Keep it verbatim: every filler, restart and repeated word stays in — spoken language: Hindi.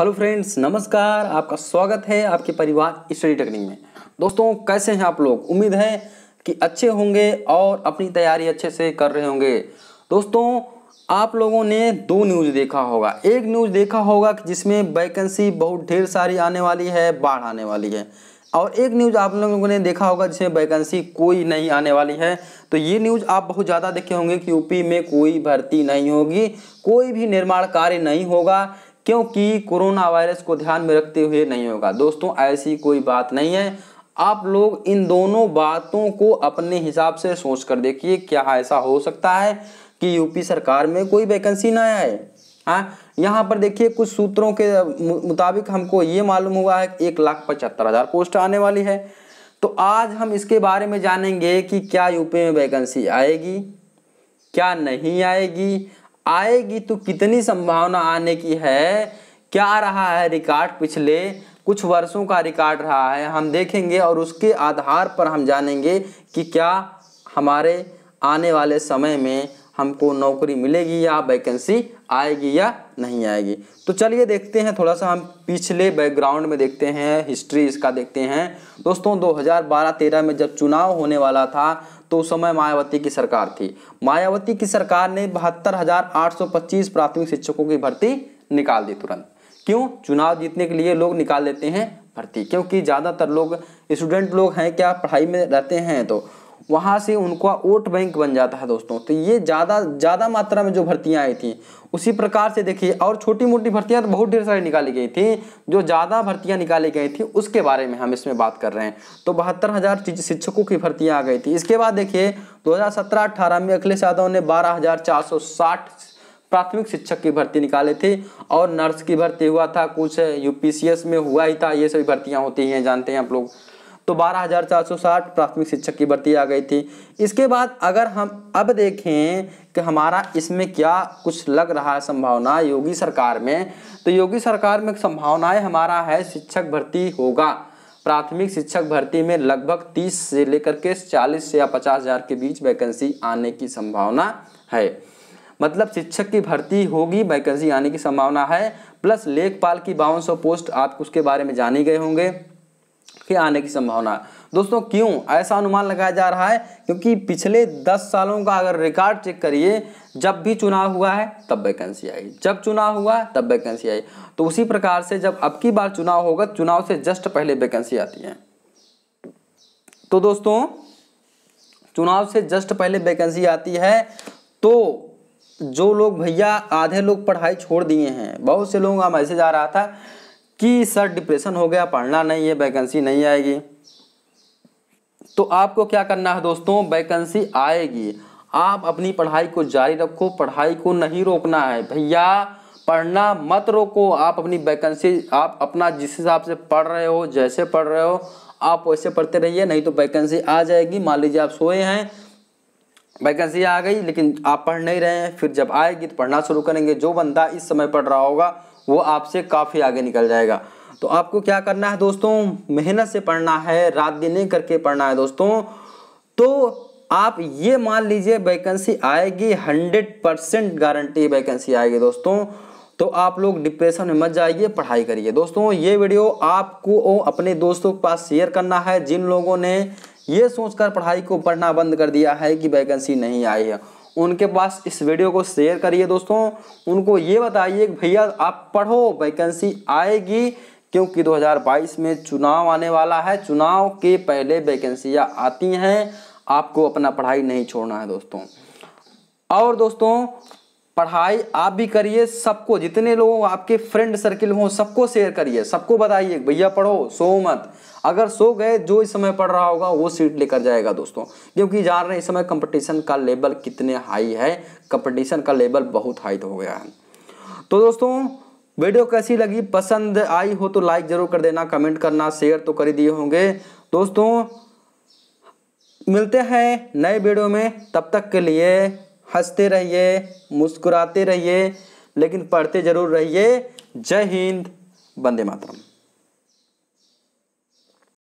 हेलो फ्रेंड्स, नमस्कार। आपका स्वागत है आपके परिवार स्टडी टेक्निक में। दोस्तों, कैसे हैं आप लोग? उम्मीद है कि अच्छे होंगे और अपनी तैयारी अच्छे से कर रहे होंगे। दोस्तों, आप लोगों ने दो न्यूज़ देखा होगा। एक न्यूज़ देखा होगा कि जिसमें वैकेंसी बहुत ढेर सारी आने वाली है, बाढ़ आने वाली है, और एक न्यूज़ आप लोगों ने देखा होगा जिसमें वैकेंसी कोई नहीं आने वाली है। तो ये न्यूज़ आप बहुत ज़्यादा देखे होंगे कि यूपी में कोई भर्ती नहीं होगी, कोई भी निर्माण कार्य नहीं होगा, क्योंकि कोरोना वायरस को ध्यान में रखते हुए नहीं होगा। दोस्तों, ऐसी कोई बात नहीं है। आप लोग इन दोनों बातों को अपने हिसाब से सोच कर देखिए, क्या ऐसा हो सकता है कि यूपी सरकार में कोई वैकेंसी ना आए। हाँ, यहाँ पर देखिए, कुछ सूत्रों के मुताबिक हमको ये मालूम हुआ है कि एक लाख पचहत्तर हज़ार पोस्ट आने वाली है। तो आज हम इसके बारे में जानेंगे कि क्या यूपी में वैकेंसी आएगी, क्या नहीं आएगी, आएगी तो कितनी संभावना आने की है, क्या रहा है रिकॉर्ड, पिछले कुछ वर्षों का रिकॉर्ड रहा है, हम देखेंगे और उसके आधार पर हम जानेंगे कि क्या हमारे आने वाले समय में हमको नौकरी मिलेगी या वैकेंसी आएगी या नहीं आएगी। तो चलिए देखते हैं, थोड़ा सा हम पिछले बैकग्राउंड में देखते हैं, हिस्ट्री इसका देखते हैं। दोस्तों, दो हज़ार बारह तेरह में जब चुनाव होने वाला था तो उस समय मायावती की सरकार थी। मायावती की सरकार ने बहत्तर हज़ार आठ सौ पच्चीस प्राथमिक शिक्षकों की भर्ती निकाल दी तुरंत। क्यों? चुनाव जीतने के लिए लोग निकाल लेते हैं भर्ती, क्योंकि ज़्यादातर लोग स्टूडेंट लोग हैं, क्या पढ़ाई में रहते हैं, तो वहाँ से उनका वोट बैंक बन जाता है। दोस्तों, तो ये ज़्यादा ज़्यादा मात्रा में जो भर्तियाँ आई थी, उसी प्रकार से देखिए, और छोटी मोटी भर्तियाँ तो बहुत ढेर सारी निकाली गई थी, जो ज़्यादा भर्तियाँ निकाली गई थी उसके बारे में हम इसमें बात कर रहे हैं। तो बहत्तर हज़ार शिक्षकों की भर्तियाँ आ गई थी। इसके बाद देखिए, दो हज़ार सत्रह अठारह में अखिलेश यादव ने बारह हज़ार चार सौ साठ प्राथमिक शिक्षक की भर्ती निकाले थे, और नर्स की भर्ती हुआ था, कुछ यूपीसीएस में हुआ ही था, ये सभी भर्तियाँ होती हैं, जानते हैं आप लोग। तो बारह हज़ार चार सौ साठ प्राथमिक शिक्षक की भर्ती आ गई थी। इसके बाद अगर हम अब देखें कि हमारा इसमें क्या कुछ लग रहा है संभावना योगी सरकार में, तो योगी सरकार में संभावनाएं हमारा है शिक्षक भर्ती होगा। प्राथमिक शिक्षक भर्ती में लगभग तीस से लेकर के चालीस से या पचास हज़ार के बीच वैकेंसी आने की संभावना है। मतलब शिक्षक की भर्ती होगी, वैकेंसी आने की संभावना है। प्लस लेखपाल की बावन सौ पोस्ट, आप उसके बारे में जाने गए होंगे के आने की संभावना। दोस्तों, क्यों ऐसा अनुमान लगाया जा रहा है? क्योंकि पिछले दस सालों का अगर रिकॉर्ड चेक करिए, जब भी चुनाव हुआ है तब वैकेंसी आई, जब चुनाव हुआ तब वैकेंसी आई। तो उसी प्रकार से जब अब की बार चुनाव होगा, चुनाव से जस्ट पहले वैकेंसी आती है। तो दोस्तों, चुनाव से जस्ट पहले वैकेंसी आती है, तो जो लोग भैया आधे लोग पढ़ाई छोड़ दिए हैं, बहुत से लोगों का मैसेज आ रहा था कि सर डिप्रेशन हो गया, पढ़ना नहीं है, वैकेंसी नहीं आएगी। तो आपको क्या करना है दोस्तों, वैकेंसी आएगी, आप अपनी पढ़ाई को जारी रखो, पढ़ाई को नहीं रोकना है भैया, पढ़ना मत रोको। आप अपनी वैकेंसी, आप अपना जिस हिसाब से पढ़ रहे हो, जैसे पढ़ रहे हो, आप वैसे पढ़ते रहिए, नहीं तो वैकेंसी आ जाएगी। मान लीजिए आप सोए हैं, वैकेंसी आ गई, लेकिन आप पढ़ नहीं रहे हैं, फिर जब आएगी तो पढ़ना शुरू करेंगे। जो बंदा इस समय पढ़ रहा होगा वो आपसे काफ़ी आगे निकल जाएगा। तो आपको क्या करना है दोस्तों, मेहनत से पढ़ना है, रात दिन करके पढ़ना है दोस्तों। तो आप ये मान लीजिए वैकेंसी आएगी, हंड्रेड परसेंट गारंटी वैकेंसी आएगी दोस्तों। तो आप लोग डिप्रेशन में मत जाइए, पढ़ाई करिए। दोस्तों, ये वीडियो आपको अपने दोस्तों के पास शेयर करना है, जिन लोगों ने ये सोचकर पढ़ाई को पढ़ना बंद कर दिया है कि वैकेंसी नहीं आई है, उनके पास इस वीडियो को शेयर करिए। दोस्तों, उनको ये बताइए कि भैया आप पढ़ो, वैकेंसी आएगी, क्योंकि दो हज़ार बाईस में चुनाव आने वाला है, चुनाव के पहले वैकेंसियाँ आती हैं। आपको अपना पढ़ाई नहीं छोड़ना है दोस्तों। और दोस्तों, पढ़ाई आप भी करिए, सबको, जितने लोग आपके फ्रेंड सर्किल हों, सबको शेयर करिए, सबको बताइए भैया पढ़ो, सो मत। अगर सो गए, जो इस समय पढ़ रहा होगा वो सीट लेकर जाएगा दोस्तों, क्योंकि जान रहे हैं इस समय कंपटीशन का लेवल कितने हाई है, कंपटीशन का लेवल बहुत हाई हो गया है। तो दोस्तों, वीडियो कैसी लगी, पसंद आई हो तो लाइक जरूर कर देना, कमेंट करना, शेयर तो कर दिए होंगे दोस्तों। मिलते हैं नए वीडियो में, तब तक के लिए हंसते रहिए, मुस्कुराते रहिए, लेकिन पढ़ते ज़रूर रहिए। जय हिंद, वंदे मातरम।